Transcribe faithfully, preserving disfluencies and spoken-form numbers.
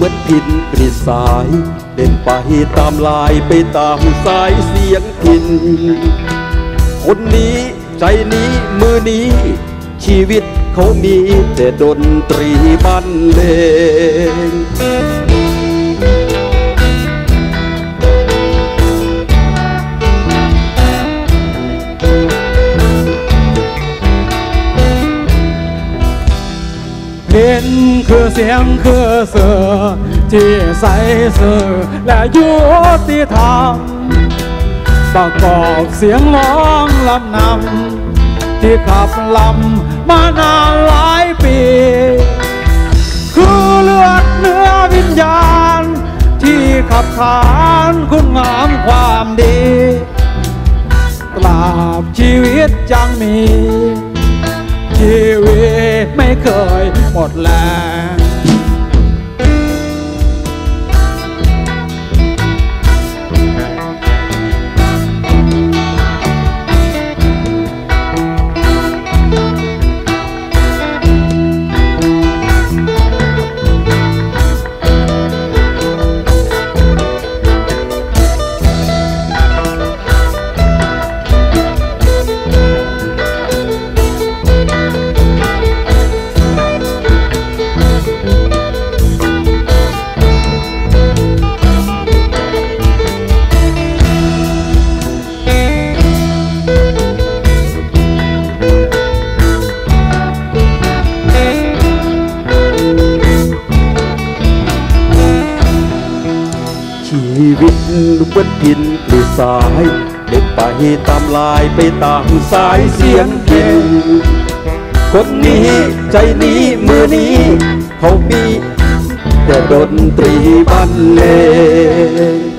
เหมือนพินกรีดสายเด่นไปตามลายไปตามสายเสียงพินคนนี้ใจนี้มือนี้ชีวิตเขามีแต่ดนตรีบรรเลงพินคือเสียงคือสื่อที่ใสสื่อและยุติธรรมประกอบเสียงร้องลำนำที่ขับลำมานานหลายปีคือเลือดเนื้อวิญญาณที่ขับขานคุณงามความดีตราบชีวิตยังมีชีวิตไม่เคยหมดแรงชีวิตเหมือนพินกรีดสายเด่นไปตามลายไปตามสายเสียงพินคนนี้ใจนี้มือนี้เขามีแต่ดนตรีบรรเลง